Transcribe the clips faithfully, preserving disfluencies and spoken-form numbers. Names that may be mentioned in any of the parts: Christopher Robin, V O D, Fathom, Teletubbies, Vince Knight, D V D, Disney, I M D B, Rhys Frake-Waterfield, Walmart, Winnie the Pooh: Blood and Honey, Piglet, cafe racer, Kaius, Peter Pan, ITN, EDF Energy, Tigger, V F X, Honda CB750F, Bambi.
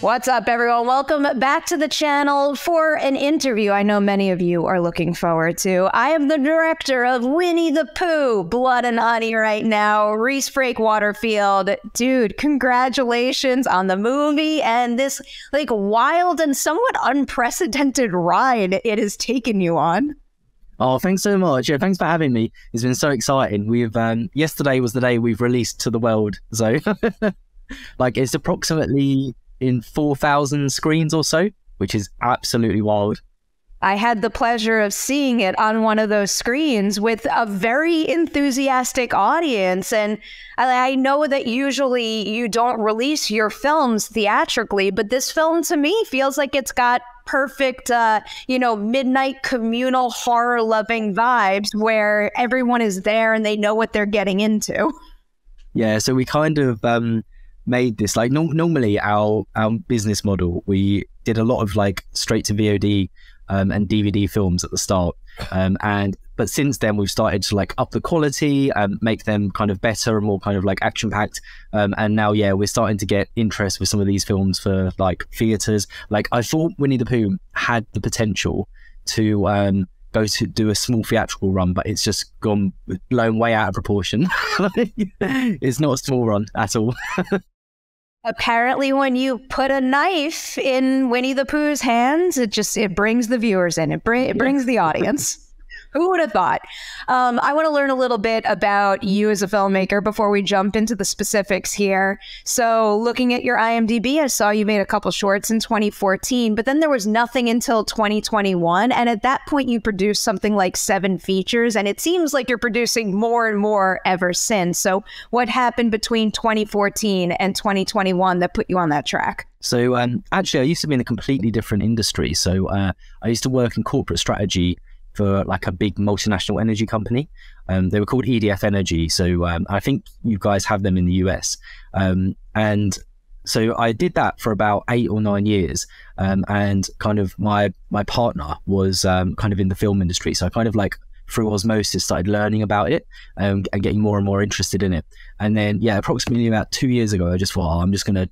What's up, everyone? Welcome back to the channel for an interview I know many of you are looking forward to. I am the director of Winnie the Pooh, Blood and Honey right now, Rhys Frake-Waterfield. Dude, congratulations on the movie and this like wild and somewhat unprecedented ride it has taken you on. Oh, thanks so much. Yeah, thanks for having me. It's been so exciting. We've um, yesterday was the day we've released to the world. So like it's approximately in four thousand screens or so, which is absolutely wild. I had the pleasure of seeing it on one of those screens with a very enthusiastic audience. And I know that usually you don't release your films theatrically, but this film to me feels like it's got perfect, uh, you know, midnight communal horror loving vibes where everyone is there and they know what they're getting into. Yeah, so we kind of um, made this like no normally our our business model. We did a lot of like straight to V O D um, and D V D films at the start, um, and but since then we've started to like up the quality and make them kind of better and more kind of like action packed. Um, and now yeah, we're starting to get interest with some of these films for like theaters. Like I thought Winnie the Pooh had the potential to um, go to do a small theatrical run, but it's just gone blown way out of proportion. It's not a small run at all. Apparently, when you put a knife in Winnie the Pooh's hands, it just it brings the viewers in. It, br it brings the audience. Who would have thought? Um, I want to learn a little bit about you as a filmmaker before we jump into the specifics here. So looking at your I M D B, I saw you made a couple shorts in twenty fourteen, but then there was nothing until twenty twenty-one. And at that point, you produced something like seven features. And it seems like you're producing more and more ever since. So what happened between twenty fourteen and twenty twenty-one that put you on that track? So um, actually, I used to be in a completely different industry. So uh, I used to work in corporate strategy for like a big multinational energy company. Um, they were called E D F Energy. So um, I think you guys have them in the U S. Um, and so I did that for about eight or nine years. Um, and kind of my, my partner was um, kind of in the film industry. So I kind of like through osmosis started learning about it um, and getting more and more interested in it. And then, yeah, approximately about two years ago, I just thought, oh, I'm just going to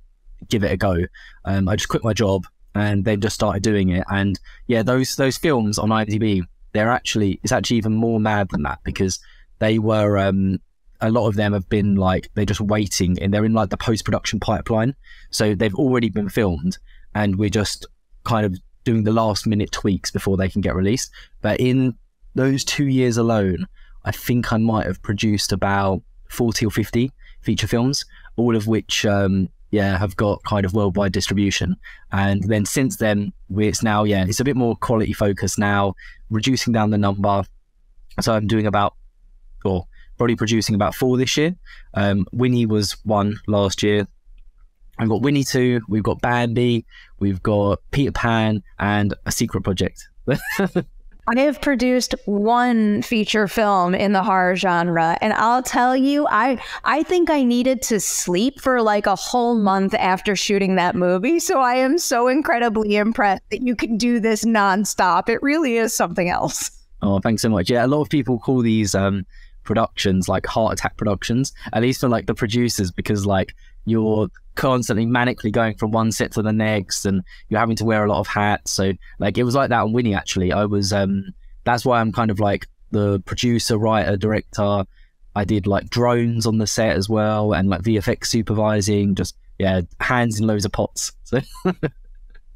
give it a go. Um, I just quit my job and then just started doing it. And yeah, those, those films on I M D B, they're actually, it's actually even more mad than that because they were, um, a lot of them have been like, they're just waiting and they're in like the post-production pipeline. So they've already been filmed and we're just kind of doing the last minute tweaks before they can get released. But in those two years alone, I think I might have produced about forty or fifty feature films, all of which, um, yeah, have got kind of worldwide distribution. And then since then, we, it's now, yeah, it's a bit more quality focused now, reducing down the number. So I'm doing about, or probably producing about four this year. Um, Winnie was one last year. I've got Winnie two, we've got Bambi, we've got Peter Pan and a secret project. I have produced one feature film in the horror genre, and I'll tell you, I I think I needed to sleep for like a whole month after shooting that movie. So I am so incredibly impressed that you can do this nonstop. It really is something else. Oh, thanks so much. Yeah, a lot of people call these um, productions like heart attack productions, at least for like the producers, because like you're constantly manically going from one set to the next and you're having to wear a lot of hats. So like it was like that on Winnie actually. I was um that's why I'm kind of like the producer, writer, director. I did like drones on the set as well and like V F X supervising, just yeah, hands in loads of pots. So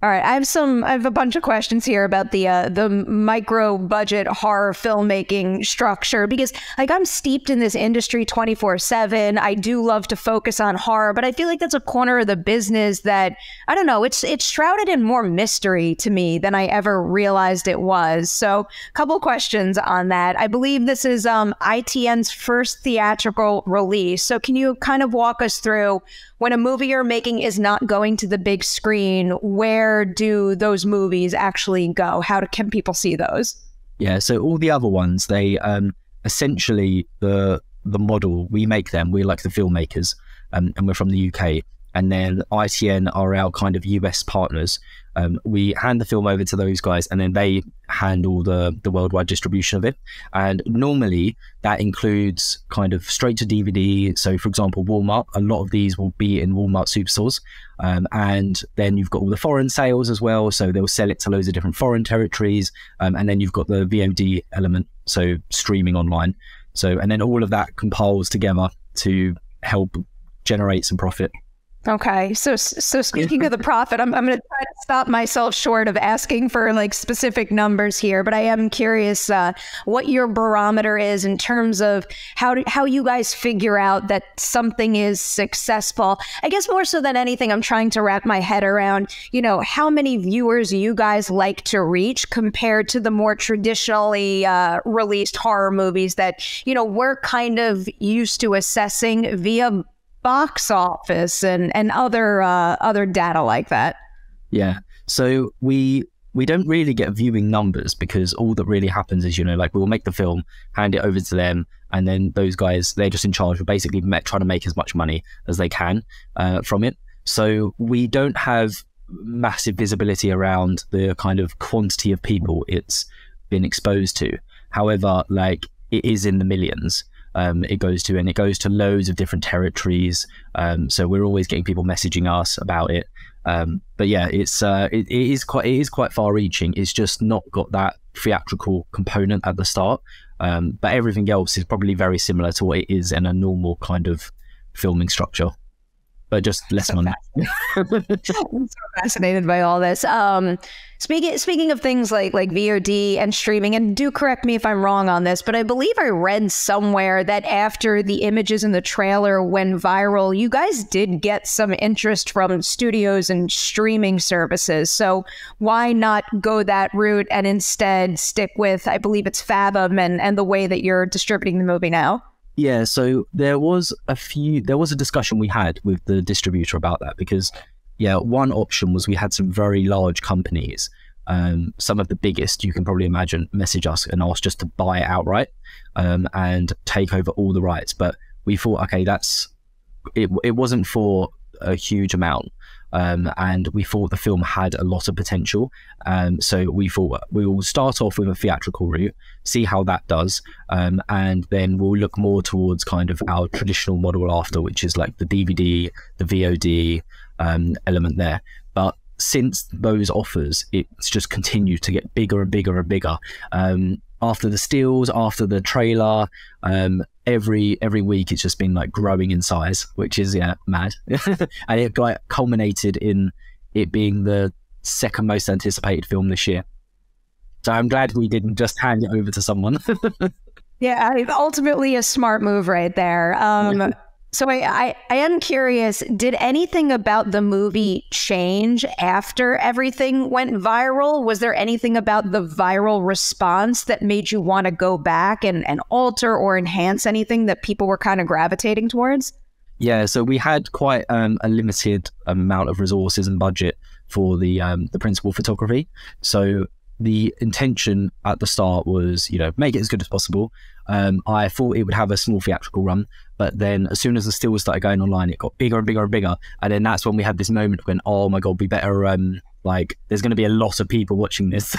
all right, I have some. I have a bunch of questions here about the uh, the micro budget horror filmmaking structure because, like, I'm steeped in this industry twenty-four seven. I do love to focus on horror, but I feel like that's a corner of the business that I don't know. It's it's shrouded in more mystery to me than I ever realized it was. So, a couple questions on that. I believe this is um, I T N's first theatrical release. So, can you kind of walk us through when a movie you're making is not going to the big screen? Where do those movies actually go? How do, can people see those? Yeah, so all the other ones, they um, essentially the the model, we make them, we're like the filmmakers um, and we're from the U K. and then I T N are our kind of U S partners. Um, we hand the film over to those guys, and then they handle the, the worldwide distribution of it. And normally that includes kind of straight to D V D. So, for example, Walmart, a lot of these will be in Walmart superstores. Um, and then you've got all the foreign sales as well. So they'll sell it to loads of different foreign territories. Um, and then you've got the V O D element, so streaming online. So, and then all of that compiles together to help generate some profit. Okay, so so speaking of the profit, I'm I'm going to try to stop myself short of asking for like specific numbers here, but I am curious uh, what your barometer is in terms of how do, how you guys figure out that something is successful. I guess more so than anything, I'm trying to wrap my head around, you know, how many viewers you guys like to reach compared to the more traditionally uh, released horror movies that, you know, we're kind of used to assessing via box office and and other uh, other data like that. Yeah, so we we don't really get viewing numbers, because all that really happens is, you know, like we'll make the film, hand it over to them, and then those guys, they're just in charge of basically trying to make as much money as they can uh, from it. So we don't have massive visibility around the kind of quantity of people it's been exposed to. However, like, it is in the millions. Um, it goes to, and it goes to loads of different territories. Um, so we're always getting people messaging us about it. Um, but yeah, it's uh, it, it is quite it is quite far-reaching. It's just not got that theatrical component at the start. Um, but everything else is probably very similar to what it is in a normal kind of filming structure. But just less on that. I'm so fascinated by all this. Um, speaking speaking of things like like V O D and streaming, and do correct me if I'm wrong on this, but I believe I read somewhere that after the images in the trailer went viral, you guys did get some interest from studios and streaming services. So why not go that route and instead stick with, I believe it's Fathom and and the way that you're distributing the movie now? Yeah, so there was a few, there was a discussion we had with the distributor about that, because, yeah, one option was we had some very large companies, um, some of the biggest you can probably imagine, message us and ask just to buy it outright um, and take over all the rights. But we thought, okay, that's, it, it wasn't for a huge amount. Um, and we thought the film had a lot of potential. Um, so we thought we will start off with a theatrical route, see how that does, um, and then we'll look more towards kind of our traditional model after, which is like the D V D, the V O D um, element there. But since those offers, it's just continued to get bigger and bigger and bigger. Um, after the stills, after the trailer, um, every every week it's just been like growing in size, which is, yeah, mad. And it like culminated in it being the second most anticipated film this year. So I'm glad we didn't just hand it over to someone. Yeah, it's ultimately a smart move right there. Um, so I, I, I am curious, did anything about the movie change after everything went viral? Was there anything about the viral response that made you want to go back and, and alter or enhance anything that people were kind of gravitating towards? Yeah, so we had quite um, a limited amount of resources and budget for the, um, the principal photography. So the intention at the start was, you know, make it as good as possible. Um, I thought it would have a small theatrical run, but then as soon as the stills started going online, it got bigger and bigger and bigger. And then that's when we had this moment when, oh my God, we better, um, like, there's going to be a lot of people watching this.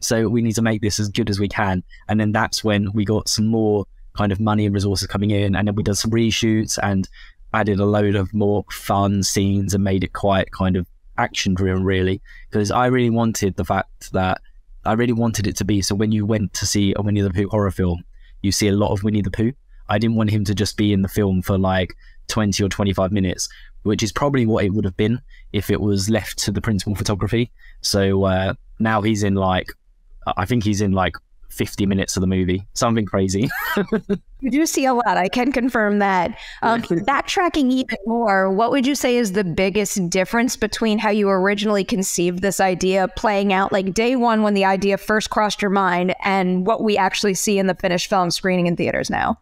So we need to make this as good as we can. And then that's when we got some more kind of money and resources coming in. And then we did some reshoots and added a load of more fun scenes and made it quite kind of action driven, really, because I really wanted the fact that I really wanted it to be, so when you went to see a Winnie the Pooh horror film, you see a lot of Winnie the Pooh. I didn't want him to just be in the film for like twenty or twenty-five minutes, which is probably what it would have been if it was left to the principal photography. So uh, now he's in like, I think he's in like fifty minutes of the movie, something crazy. You do see a lot, I can confirm that. Um, backtracking even more, what would you say is the biggest difference between how you originally conceived this idea playing out like day one when the idea first crossed your mind and what we actually see in the finished film screening in theaters now?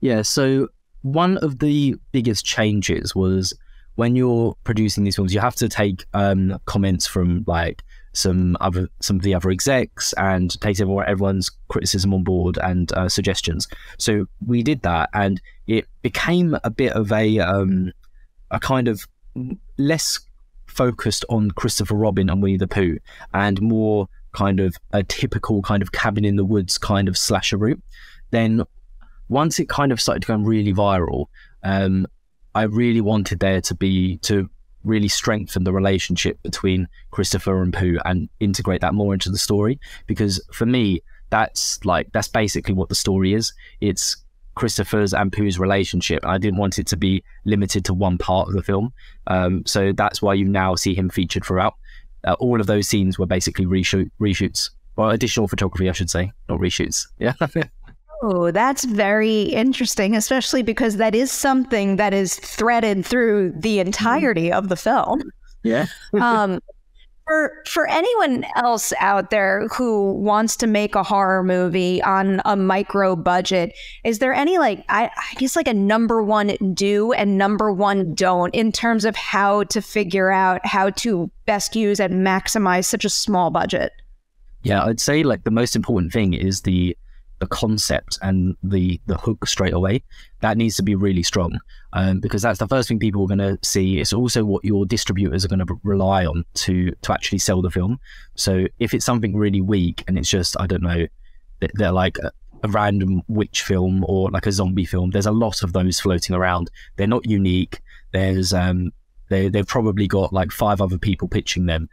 Yeah, so one of the biggest changes was when you're producing these films, you have to take um, comments from like some other some of the other execs and takes everyone's criticism on board and uh, suggestions. So we did that, and it became a bit of a um, a kind of less focused on Christopher Robin and Winnie the Pooh, and more kind of a typical kind of cabin in the woods kind of slasher route. Then once it kind of started going really viral, um, I really wanted there to be, to really strengthen the relationship between Christopher and Pooh and integrate that more into the story. Because for me, that's like, that's basically what the story is. It's Christopher's and Pooh's relationship. I didn't want it to be limited to one part of the film. Um, so that's why you now see him featured throughout. Uh, all of those scenes were basically reshoot, reshoots, or additional photography, I should say, not reshoots. Yeah. Oh, that's very interesting, especially because that is something that is threaded through the entirety of the film. Yeah. um, For for anyone else out there who wants to make a horror movie on a micro budget, is there any, like, I, I guess like a number one do and number one don't in terms of how to figure out how to best use and maximize such a small budget? Yeah, I'd say like the most important thing is the the concept and the the hook straight away. That needs to be really strong, um, because that's the first thing people are going to see. It's also what your distributors are going to rely on to to actually sell the film. So if it's something really weak and it's just, I don't know, they're like a, a random witch film or like a zombie film, there's a lot of those floating around. They're not unique. There's um they, they've probably got like five other people pitching them.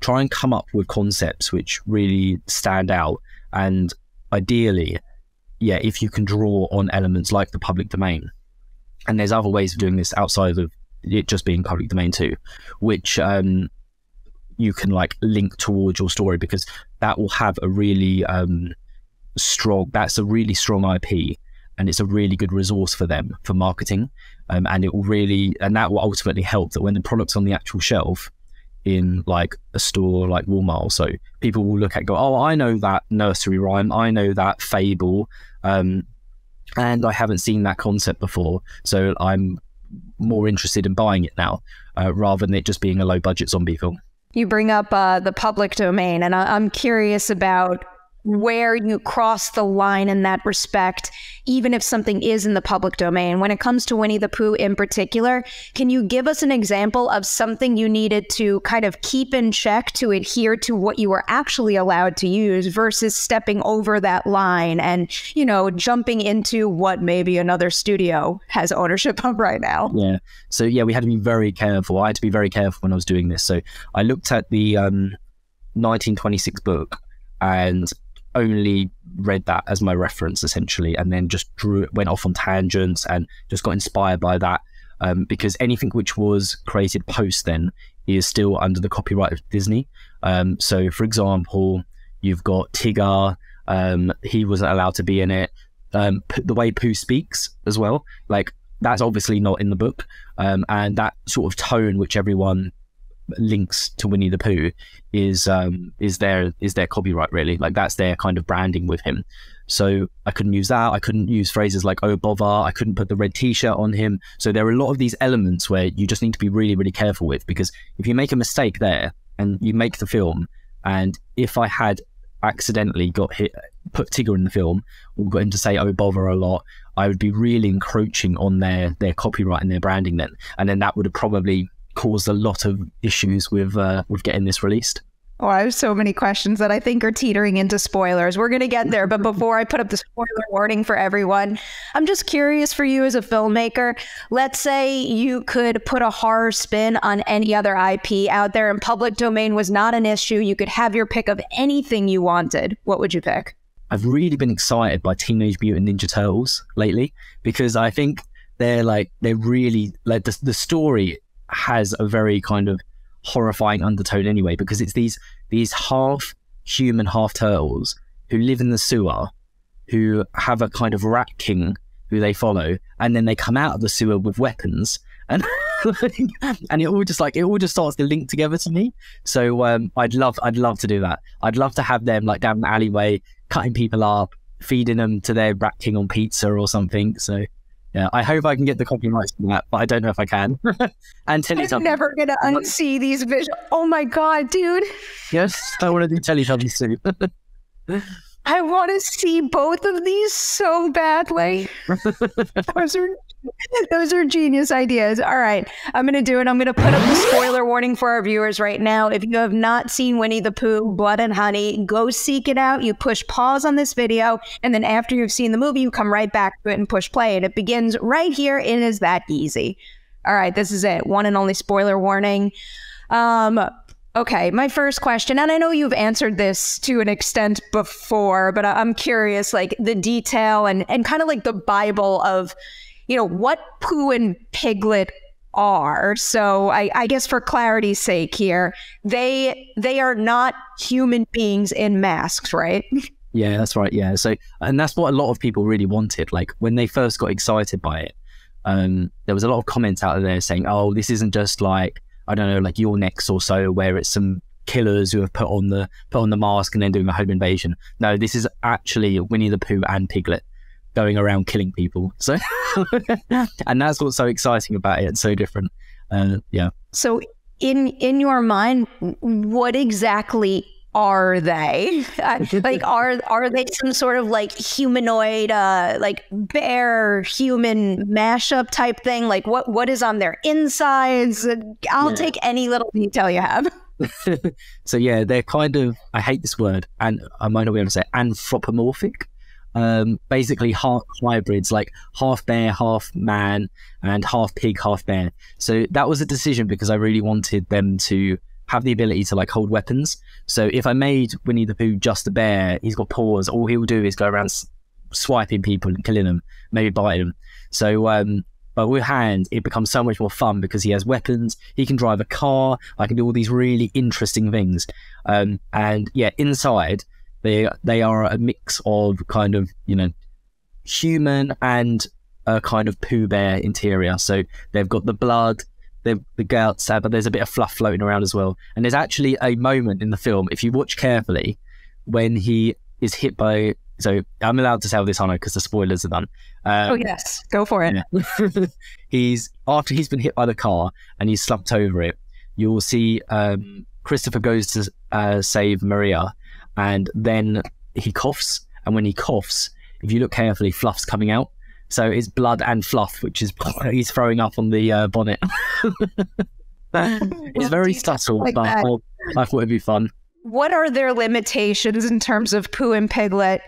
Try and come up with concepts which really stand out, and ideally, yeah, if you can draw on elements like the public domain, and there's other ways of doing this outside of it just being public domain too, which um, you can like link towards your story, because that will have a really um, strong, that's a really strong I P, and it's a really good resource for them for marketing, um, and it will really, and that will ultimately help that when the product's on the actual shelf in like a store like Walmart or so, people will look at it and go, oh, I know that nursery rhyme, I know that fable, um, and I haven't seen that concept before, so I'm more interested in buying it now, uh, rather than it just being a low-budget zombie film. You bring up uh, the public domain, and I I'm curious about where you cross the line in that respect, even if something is in the public domain. When it comes to Winnie the Pooh in particular, can you give us an example of something you needed to kind of keep in check to adhere to what you were actually allowed to use versus stepping over that line and, you know, jumping into what maybe another studio has ownership of right now? Yeah. So, yeah, we had to be very careful. I had to be very careful when I was doing this. So I looked at the um, nineteen twenty-six book and only read that as my reference essentially, and then just drew it, went off on tangents and just got inspired by that, um, because anything which was created post then is still under the copyright of Disney. Um, so for example, you've got Tigger, um, he wasn't allowed to be in it. Um, the way Pooh speaks as well, like that's obviously not in the book, um, and that sort of tone which everyone links to Winnie the Pooh is um is their is their copyright, really. Like that's their kind of branding with him. So I couldn't use that. I couldn't use phrases like "oh bother." I couldn't put the red t-shirt on him. So there are a lot of these elements where you just need to be really really careful with, because if you make a mistake there and you make the film, and if I had accidentally got hit put Tigger in the film or got him to say "oh bother" a lot, I would be really encroaching on their their copyright and their branding then, and then that would have probably caused a lot of issues with uh, with getting this released. Oh, I have so many questions that I think are teetering into spoilers. We're going to get there. But before I put up the spoiler warning for everyone, I'm just curious for you as a filmmaker, let's say you could put a horror spin on any other I P out there and public domain was not an issue. You could have your pick of anything you wanted. What would you pick? I've really been excited by Teenage Mutant Ninja Turtles lately, because I think they're like, they're really like the, the story has a very kind of horrifying undertone anyway, because it's these these half human half turtles who live in the sewer, who have a kind of rat king who they follow, and then they come out of the sewer with weapons, and and it all just like it all just starts to link together to me. So um I'd love I'd love to do that. I'd love to have them like down the alleyway cutting people up, feeding them to their rat king on pizza or something. So yeah, I hope I can get the copyrights from that, but I don't know if I can. And Teletubbies. I'm never going to unsee these visuals. Oh my God, dude. Yes, I want to do Teletubbies too. I want to see both of these so badly. Those are, those are genius ideas. All right, I'm going to do it. I'm going to put up the spoiler warning for our viewers right now. If you have not seen Winnie the Pooh, Blood and Honey, go seek it out. You push pause on this video, and then after you've seen the movie, you come right back to it and push play, and it begins right here. It is that easy. All right, this is it. One and only spoiler warning. Um... Okay, my first question, and I know you've answered this to an extent before, but I'm curious, like the detail and, and kind of like the Bible of, you know, what Pooh and Piglet are. So I, I guess for clarity's sake here, they they are not human beings in masks, right? Yeah, that's right. Yeah. So, and that's what a lot of people really wanted. Like when they first got excited by it, um, there was a lot of comments out there saying, oh, this isn't just like, I don't know, like Your Next or so, where it's some killers who have put on the put on the mask and then doing a home invasion. No, this is actually Winnie the Pooh and Piglet going around killing people. So, and that's what's so exciting about it. It's so different. Uh, yeah. So, in in your mind, what exactly are they? Like, are are they some sort of like humanoid, uh, like bear human mashup type thing? Like, what what is on their insides? I'll yeah. take any little detail you have. So yeah, they're kind of, I hate this word, and I might not be able to say it, anthropomorphic. Um, basically, half hybrids, like half bear, half man, and half pig, half bear. So that was a decision because I really wanted them to have the ability to like hold weapons. So if I made Winnie the Pooh just a bear, he's got paws. All he'll do is go around swiping people and killing them, maybe biting them. So, um, but with hand, it becomes so much more fun because he has weapons. He can drive a car. I can do all these really interesting things. Um, and yeah, inside they they are a mix of kind of, you know, human and a kind of Pooh Bear interior. So they've got the blood, the, the guts, but there's a bit of fluff floating around as well. And there's actually a moment in the film, if you watch carefully, when he is hit by, so I'm allowed to tell this, Hannah, because the spoilers are done. Um, oh yes, go for it. Yeah. He's, after he's been hit by the car and he's slumped over it, you'll see um, Christopher goes to uh, save Maria, and then he coughs, and when he coughs, if you look carefully, fluff's coming out. So it's blood and fluff, which is he's throwing up on the uh, bonnet. It's very subtle, like, but I thought it'd be fun. What are their limitations in terms of Pooh and Piglet?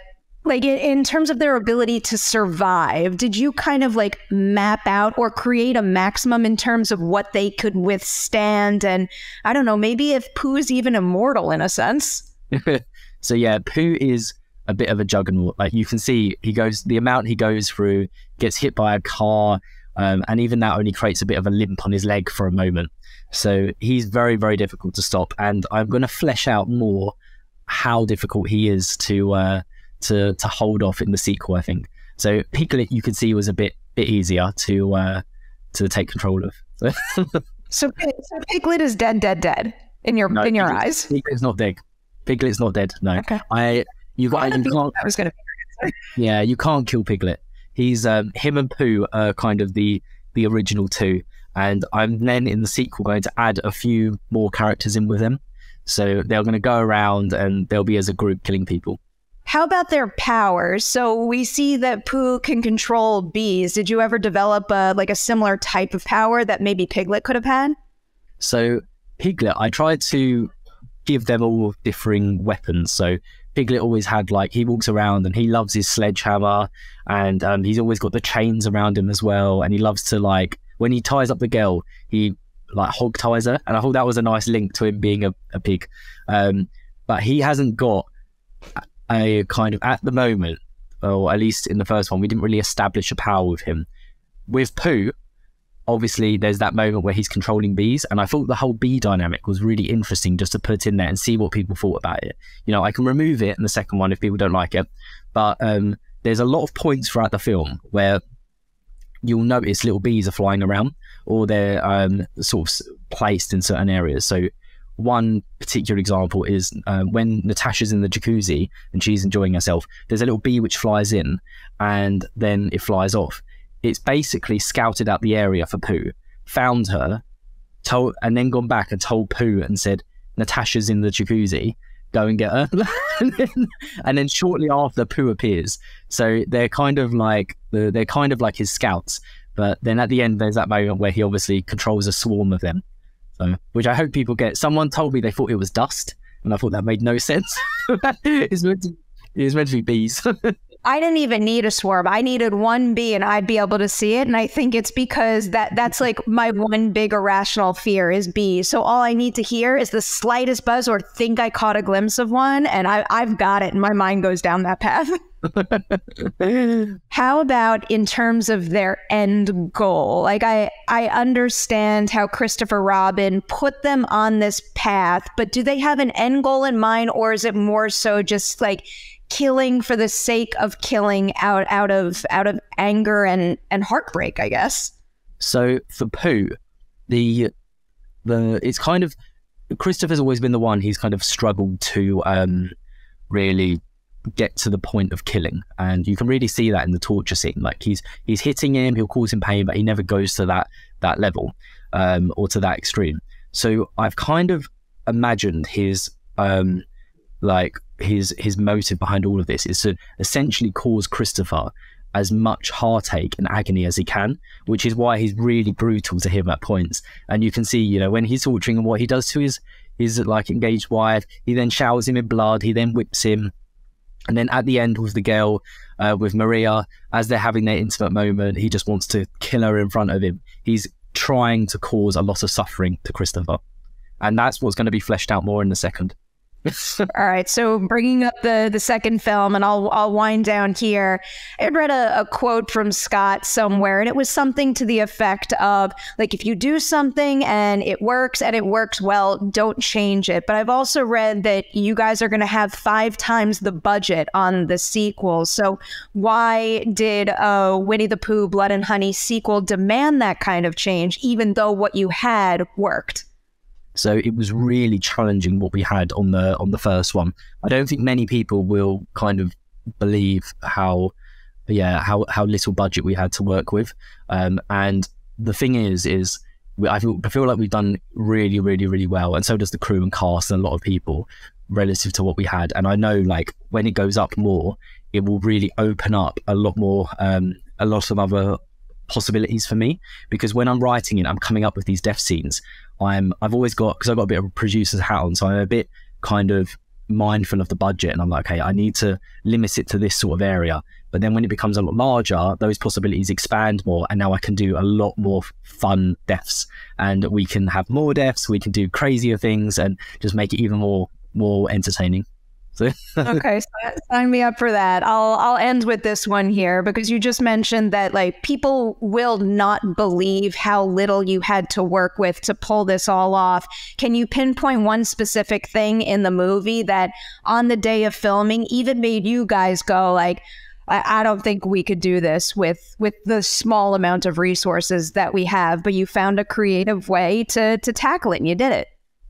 Like in, in terms of their ability to survive, did you kind of like map out or create a maximum in terms of what they could withstand? And I don't know, maybe if Pooh is even immortal in a sense. So yeah, Pooh is a bit of a juggernaut. Like you can see, he goes, the amount he goes through, gets hit by a car, um, and even that only creates a bit of a limp on his leg for a moment. So he's very, very difficult to stop. And I'm going to flesh out more how difficult he is to uh, to to hold off in the sequel, I think. So Piglet, you can see, was a bit bit easier to uh, to take control of. so, so Piglet is dead, dead, dead in your no, in your eyes. Piglet's not dead. Piglet's not dead. No, okay. I. You got, you can't, I was gonna yeah, you can't kill Piglet. He's um, him and Pooh are kind of the the original two, and I'm then in the sequel going to add a few more characters in with them. So they're going to go around and they'll be as a group killing people. How about their powers? So we see that Pooh can control bees. Did you ever develop a, like a similar type of power that maybe Piglet could have had? So Piglet, I tried to give them all differing weapons. So Piglet always had, like, he walks around and he loves his sledgehammer, and um, he's always got the chains around him as well, and he loves to, like, when he ties up the girl, he, like, hog ties her, and I thought that was a nice link to him being a, a pig. Um, but he hasn't got a kind of, at the moment, or at least in the first one, we didn't really establish a power with him. With Pooh, obviously, there's that moment where he's controlling bees, and I thought the whole bee dynamic was really interesting just to put in there and see what people thought about it. You know, I can remove it in the second one if people don't like it, but um, there's a lot of points throughout the film where you'll notice little bees are flying around, or they're um, sort of placed in certain areas. So one particular example is uh, when Natasha's in the jacuzzi and she's enjoying herself, there's a little bee which flies in and then it flies off. It's basically scouted out the area for Pooh, found her, told, and then gone back and told Pooh and said, Natasha's in the jacuzzi. go and get her. and, then, and then shortly after, Pooh appears. So they're kind of like the, they're kind of like his scouts. But then at the end, there's that moment where he obviously controls a swarm of them. So, which I hope people get. Someone told me they thought it was dust, and I thought that made no sense. It's meant to, it's meant to be bees. I didn't even need a swarm. I needed one bee and I'd be able to see it. And I think it's because that that's like my one big irrational fear is bees. So all I need to hear is the slightest buzz or think I caught a glimpse of one. And I, I've got it. And my mind goes down that path. How about in terms of their end goal? Like I, I understand how Christopher Robin put them on this path, but do they have an end goal in mind, or is it more so just like killing for the sake of killing out out of out of anger and and heartbreak, I guess? So for Pooh, the the it's kind of Christopher's always been the one he's kind of struggled to um really get to the point of killing, and you can really see that in the torture scene. Like he's he's hitting him, he'll cause him pain, but he never goes to that that level um or to that extreme. So I've kind of imagined his um like his his motive behind all of this is to essentially cause Christopher as much heartache and agony as he can, which is why he's really brutal to him at points. And you can see, you know, when he's torturing him, what he does to his his like engaged wife, he then showers him in blood, he then whips him, and then at the end with the girl, uh, with Maria, as they're having their intimate moment, he just wants to kill her in front of him. He's trying to cause a lot of suffering to Christopher, and that's what's going to be fleshed out more in the second. All right, so bringing up the the second film, and I'll I'll wind down here. I read a, a quote from Scott somewhere, and it was something to the effect of like, if you do something and it works and it works well, don't change it. But I've also read that you guys are going to have five times the budget on the sequel. So why did uh, Winnie the Pooh: Blood and Honey sequel demand that kind of change, even though what you had worked? So it was really challenging what we had on the on the first one. I don't think many people will kind of believe how, yeah, how how little budget we had to work with. Um, and the thing is, is we, I feel I feel like we've done really, really, really well, and so does the crew and cast and a lot of people relative to what we had. And I know, like, when it goes up more, it will really open up a lot more, um, a lot of other possibilities for me, because when I'm writing it, I'm coming up with these death scenes. I'm, I've always got, because I've got a bit of a producer's hat on, so I'm a bit kind of mindful of the budget, and I'm like, hey, I need to limit it to this sort of area. But then when it becomes a lot larger, those possibilities expand more, and now I can do a lot more fun deaths, and we can have more deaths, we can do crazier things, and just make it even more more entertaining. Okay, so sign me up for that. I'll I'll end with this one here, because you just mentioned that like people will not believe how little you had to work with to pull this all off. Can you pinpoint one specific thing in the movie that on the day of filming even made you guys go like, I, I don't think we could do this with with the small amount of resources that we have, but you found a creative way to to tackle it and you did it?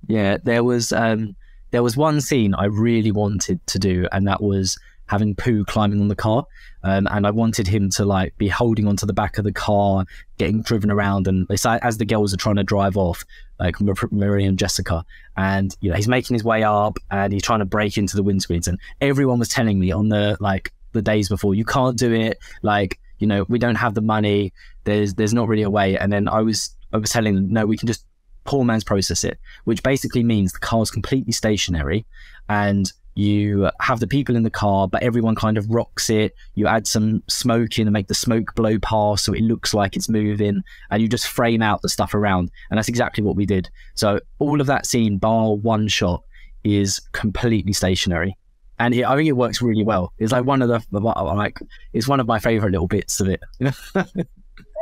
Yeah, there was um There was one scene I really wanted to do, and that was having Pooh climbing on the car. Um, and I wanted him to like be holding onto the back of the car, getting driven around. And they say, as the girls are trying to drive off, like Marie and Jessica, and you know, he's making his way up and he's trying to break into the windscreens. And everyone was telling me on the like the days before, you can't do it. Like, you know, we don't have the money. There's there's not really a way. And then I was I was telling them, no, we can just poor man's process it, which basically means the car's completely stationary and you have the people in the car, but everyone kind of rocks it. You add some smoke in and make the smoke blow past so it looks like it's moving, and you just frame out the stuff around. And that's exactly what we did. So all of that scene, bar one shot, is completely stationary. And it, I think it works really well. It's like one of the, like, it's one of my favorite little bits of it.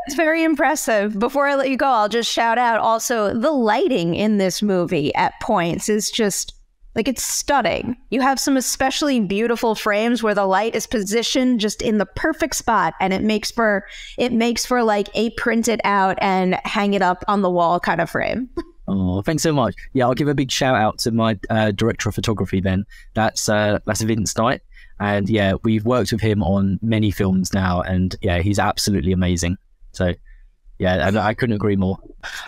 It's very impressive. Before I let you go, I'll just shout out also the lighting in this movie at points is just like, it's stunning. You have some especially beautiful frames where the light is positioned just in the perfect spot, and it makes for it makes for like a print it out and hang it up on the wall kind of frame. Oh, thanks so much. Yeah, I'll give a big shout out to my uh, director of photography then. That's uh, that's Vince Knight, and yeah, we've worked with him on many films now, and yeah, he's absolutely amazing. So, yeah, I, I couldn't agree more.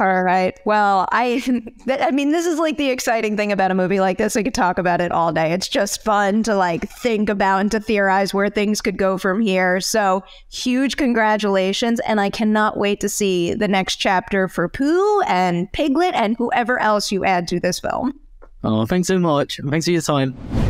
All right. Well, I I mean, this is like the exciting thing about a movie like this. We could talk about it all day. It's just fun to like think about and to theorize where things could go from here. So huge congratulations. And I cannot wait to see the next chapter for Pooh and Piglet and whoever else you add to this film. Oh, thanks so much. Thanks for your time.